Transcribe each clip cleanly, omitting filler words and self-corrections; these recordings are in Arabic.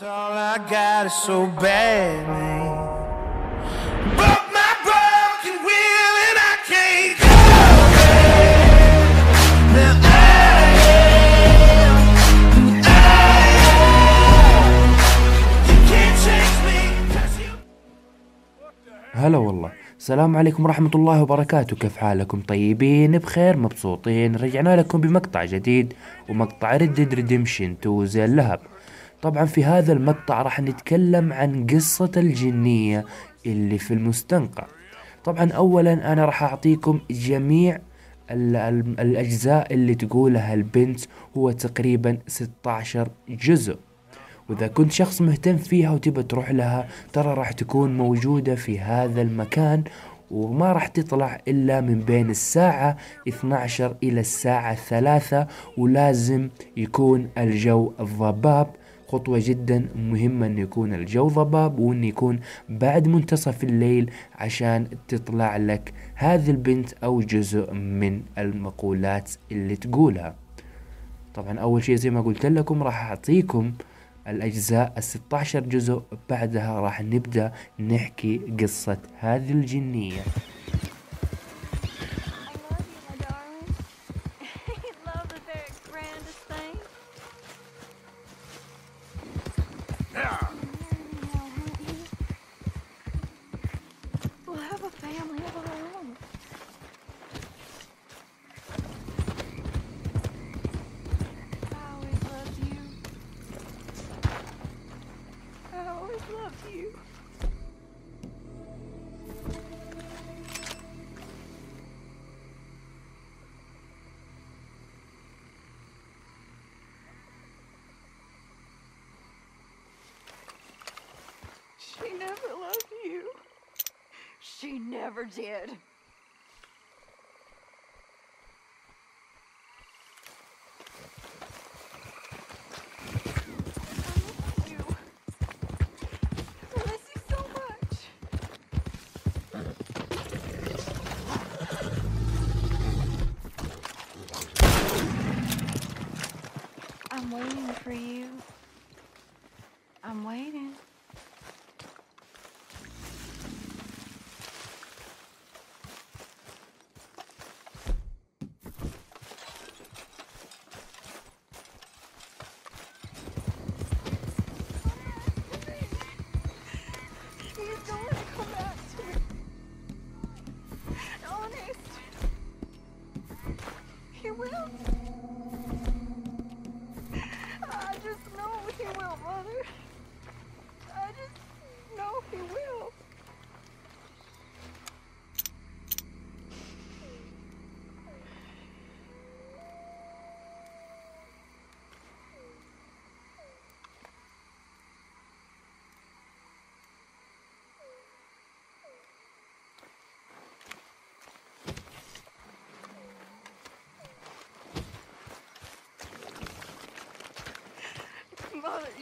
It's all I got is so bad. هلا والله، السلام عليكم ورحمة الله وبركاته، كيف حالكم؟ طيبين بخير مبسوطين. رجعنا لكم بمقطع جديد ومقطع ريد ريدمشن 2 زي اللهب. طبعا في هذا المقطع راح نتكلم عن قصة الجنية اللي في المستنقع. طبعا اولا انا راح اعطيكم جميع الاجزاء اللي تقولها البنت، هو تقريبا 16 جزء، وإذا كنت شخص مهتم فيها وتبى تروح لها ترى راح تكون موجودة في هذا المكان، وما راح تطلع إلا من بين الساعة 12 إلى الساعة 3، ولازم يكون الجو ضباب. خطوة جدا مهمة أن يكون الجو ضباب، وأن يكون بعد منتصف الليل عشان تطلع لك هذه البنت أو جزء من المقولات اللي تقولها. طبعا أول شيء زي ما قلت لكم راح أعطيكم الأجزاء 16 جزء، بعدها راح نبدأ نحكي قصة هذه الجنية. She never loved you. She never did.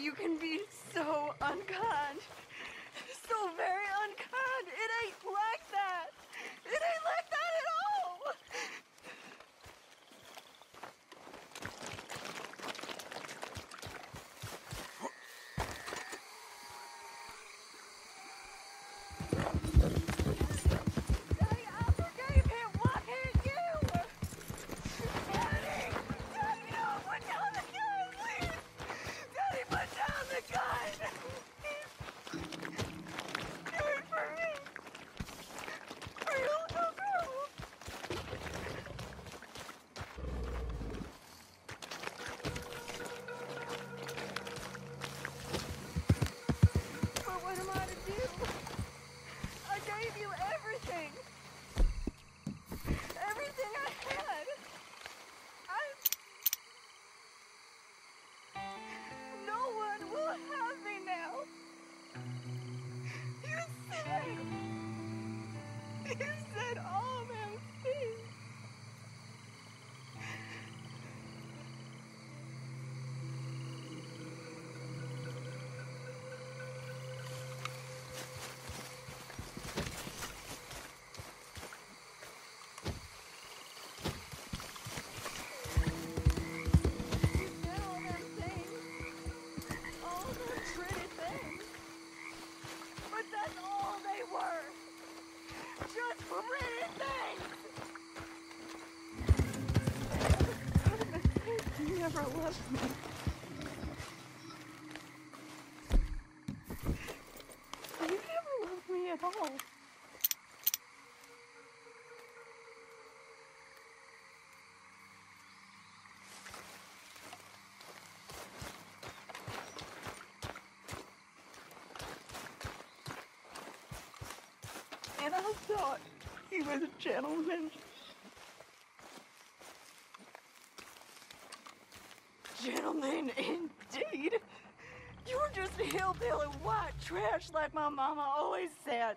You can be so unkind. So very unkind. It ain't like that. It ain't like that at all. Daddy, I forgave him. Why can't you? Daddy, Daddy, no, put down the gun, please. Daddy, put down the gun! never loved me. You never loved me at all. And I thought he was a gentleman. Gentleman indeed. You're just a hillbilly white trash like my mama always said.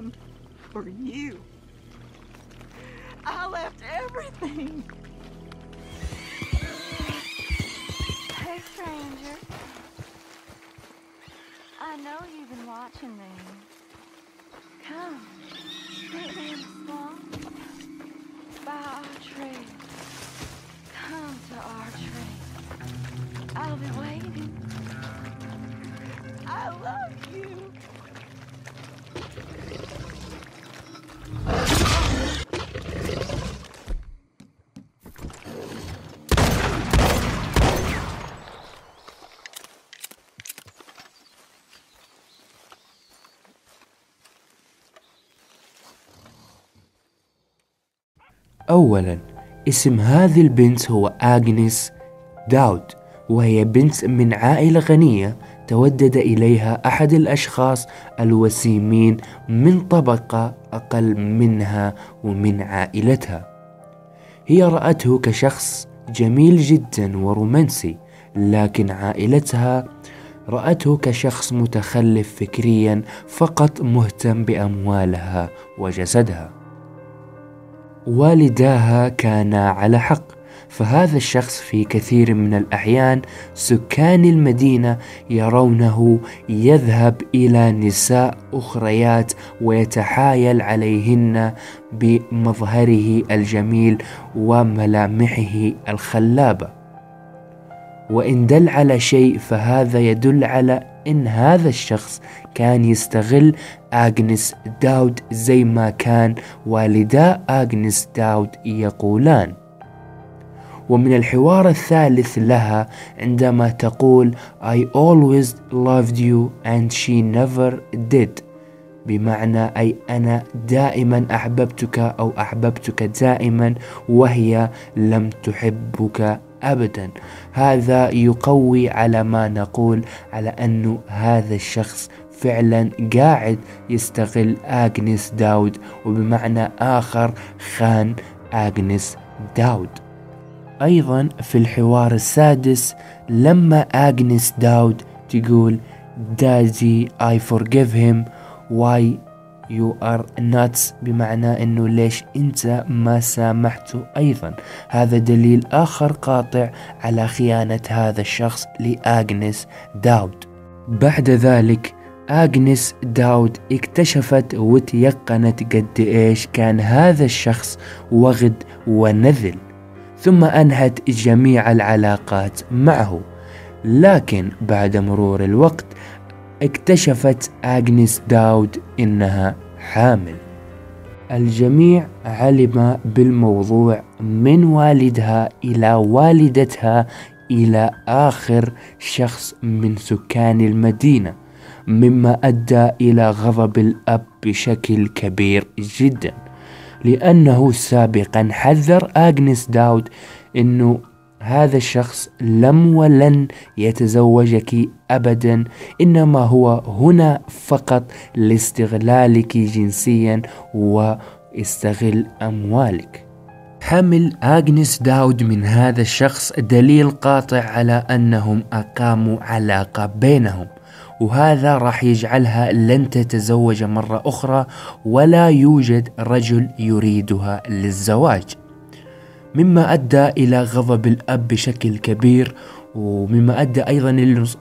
Him for you. I left everything. Hey, stranger. I know you've been watching me. Come, meet me in the swamp by our tree. Come to our tree. I'll be waiting. I love you. أولاً، اسم هذه البنت هو آغنيس داود، وهي بنت من عائلة غنية تودد إليها أحد الأشخاص الوسيمين من طبقة أقل منها ومن عائلتها. هي رأته كشخص جميل جدا ورومانسي، لكن عائلتها رأته كشخص متخلف فكريا فقط مهتم بأموالها وجسدها. والداها كانا على حق، فهذا الشخص في كثير من الأحيان سكان المدينة يرونه يذهب إلى نساء أخريات ويتحايل عليهن بمظهره الجميل وملامحه الخلابة. وإن دل على شيء فهذا يدل على إن هذا الشخص كان يستغل آغنيس داود زي ما كان والدا آغنيس داود يقولان. ومن الحوار الثالث لها عندما تقول I always loved you and she never did، بمعنى أي أنا دائما أحببتك أو أحببتك دائما وهي لم تحبك أبدا. هذا يقوي على ما نقول على أنه هذا الشخص فعلا قاعد يستغل آغنيس داود، وبمعنى آخر خان آغنيس داود. أيضا في الحوار السادس لما آغنيس داود تقول Daddy I forgive him. Why you are not, بمعنى انه ليش انت ما سامحته ايضا. هذا دليل اخر قاطع على خيانة هذا الشخص لأغنيس داود. بعد ذلك أغنيس داود اكتشفت وتيقنت قد ايش كان هذا الشخص وغد ونذل، ثم انهت جميع العلاقات معه. لكن بعد مرور الوقت اكتشفت أغنيس داود انها حامل. الجميع علم بالموضوع من والدها الى والدتها الى اخر شخص من سكان المدينة، مما ادى الى غضب الاب بشكل كبير جدا، لانه سابقا حذر أغنيس داود انه هذا الشخص لم ولن يتزوجك أبدا، إنما هو هنا فقط لاستغلالك جنسيا واستغل أموالك. حمل أغنيس داود من هذا الشخص دليل قاطع على أنهم أقاموا علاقة بينهم، وهذا راح يجعلها لن تتزوج مرة أخرى ولا يوجد رجل يريدها للزواج، مما أدى إلى غضب الأب بشكل كبير، ومما أدى أيضا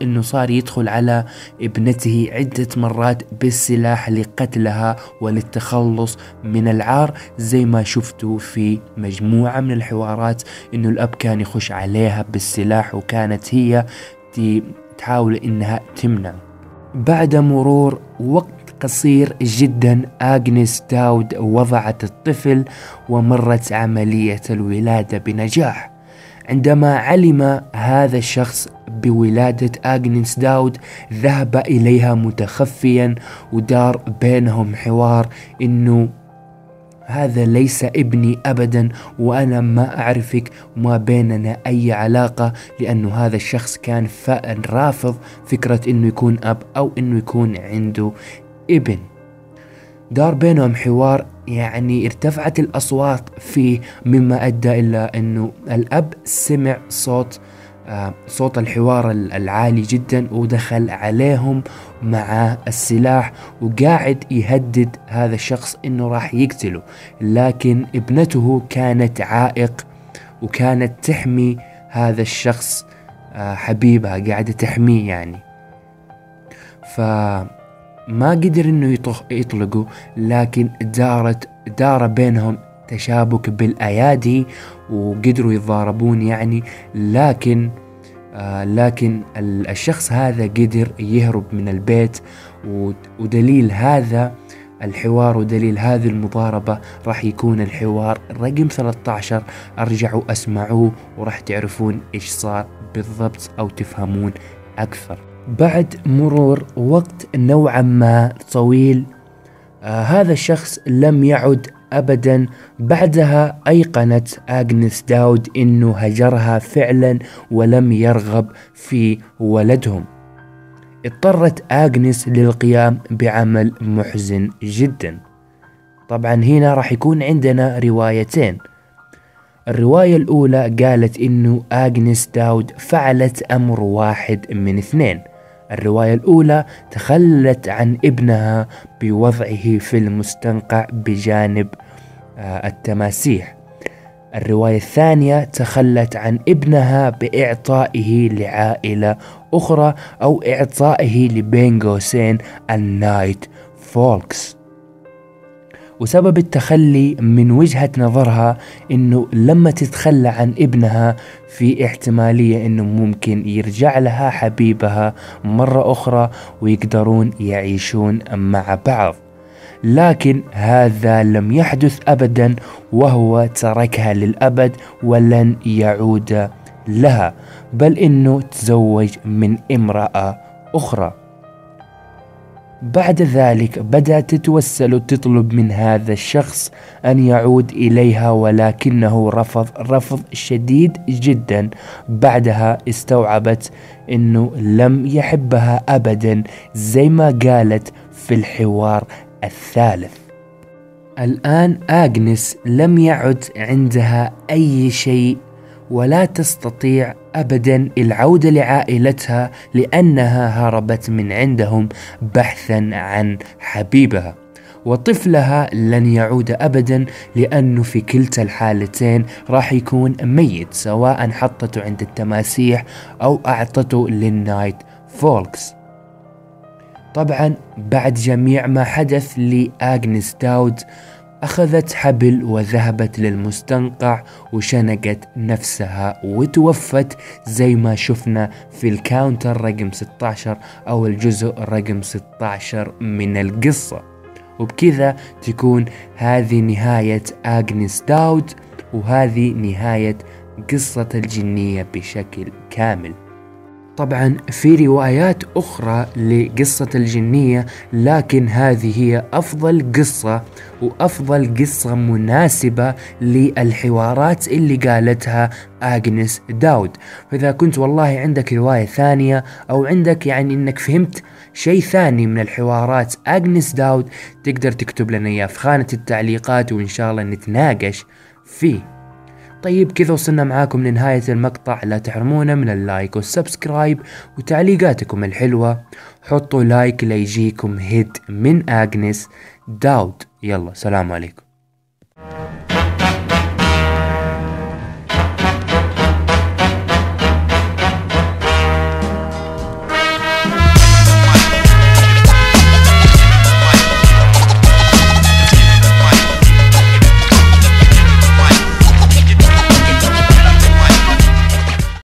أنه صار يدخل على ابنته عدة مرات بالسلاح لقتلها وللتخلص من العار، زي ما شفتوا في مجموعة من الحوارات أنه الأب كان يخش عليها بالسلاح وكانت هي تحاول أنها تمنع. بعد مرور وقت قصير جدا أغنيس داود وضعت الطفل ومرت عملية الولادة بنجاح. عندما علم هذا الشخص بولادة أغنيس داود ذهب إليها متخفيا، ودار بينهم حوار إنه هذا ليس ابني أبدا وأنا ما أعرفك وما بيننا أي علاقة، لأنه هذا الشخص كان رافض فكرة إنه يكون أب أو إنه يكون عنده ابن. دار بينهم حوار يعني ارتفعت الأصوات فيه، مما أدى إلى أنه الأب سمع صوت الحوار العالي جدا ودخل عليهم مع السلاح وقاعد يهدد هذا الشخص أنه راح يقتله، لكن ابنته كانت عائق وكانت تحمي هذا الشخص حبيبها، قاعدة تحميه يعني، ما قدر انه يطلقه، لكن دار بينهم تشابك بالايادي وقدروا يتضاربون يعني، لكن الشخص هذا قدر يهرب من البيت. ودليل هذا الحوار ودليل هذه المضاربة راح يكون الحوار رقم 13، ارجعوا اسمعوه وراح تعرفون ايش صار بالضبط او تفهمون اكثر. بعد مرور وقت نوعا ما طويل هذا الشخص لم يعد أبدا. بعدها أيقنت أغنيس داود إنه هجرها فعلا ولم يرغب في ولدهم. اضطرت أغنيس للقيام بعمل محزن جدا. طبعا هنا راح يكون عندنا روايتين. الرواية الأولى قالت إنه أغنيس داود فعلت أمر واحد من اثنين. الرواية الأولى تخلت عن ابنها بوضعه في المستنقع بجانب التماسيح. الرواية الثانية تخلت عن ابنها بإعطائه لعائلة أخرى أو إعطائه لبين قوسين النايت فولكس. وسبب التخلي من وجهة نظرها إنه لما تتخلى عن ابنها في احتمالية إنه ممكن يرجع لها حبيبها مرة أخرى ويقدرون يعيشون مع بعض، لكن هذا لم يحدث أبدا، وهو تركها للأبد ولن يعود لها، بل إنه تزوج من امرأة أخرى. بعد ذلك بدأت تتوسل وتطلب من هذا الشخص أن يعود إليها، ولكنه رفض شديد جدا. بعدها استوعبت أنه لم يحبها أبدا زي ما قالت في الحوار الثالث. الآن أغنيس لم يعد عندها أي شيء ولا تستطيع أبدا العودة لعائلتها لأنها هربت من عندهم بحثا عن حبيبها، وطفلها لن يعود أبدا لأنه في كلتا الحالتين راح يكون ميت، سواء حطته عند التماسيح أو أعطته للنايت فولكس. طبعا بعد جميع ما حدث لأغنيس داود أخذت حبل وذهبت للمستنقع وشنقت نفسها وتوفت زي ما شفنا في الكاونتر رقم 16 أو الجزء رقم 16 من القصة. وبكذا تكون هذه نهاية أغنيس داود، وهذه نهاية قصة الجنية بشكل كامل. طبعا في روايات أخرى لقصة الجنية، لكن هذه هي أفضل قصة وأفضل قصة مناسبة للحوارات اللي قالتها أغنيس داود. فإذا كنت والله عندك رواية ثانية أو عندك يعني إنك فهمت شيء ثاني من الحوارات أغنيس داود، تقدر تكتب لنا إياه في خانة التعليقات وإن شاء الله نتناقش فيه. طيب كذا وصلنا معاكم لنهاية المقطع، لا تحرمونا من اللايك والسبسكرايب وتعليقاتكم الحلوة، حطوا لايك ليجيكم هيد من أغنيس داود. يلا سلام عليكم.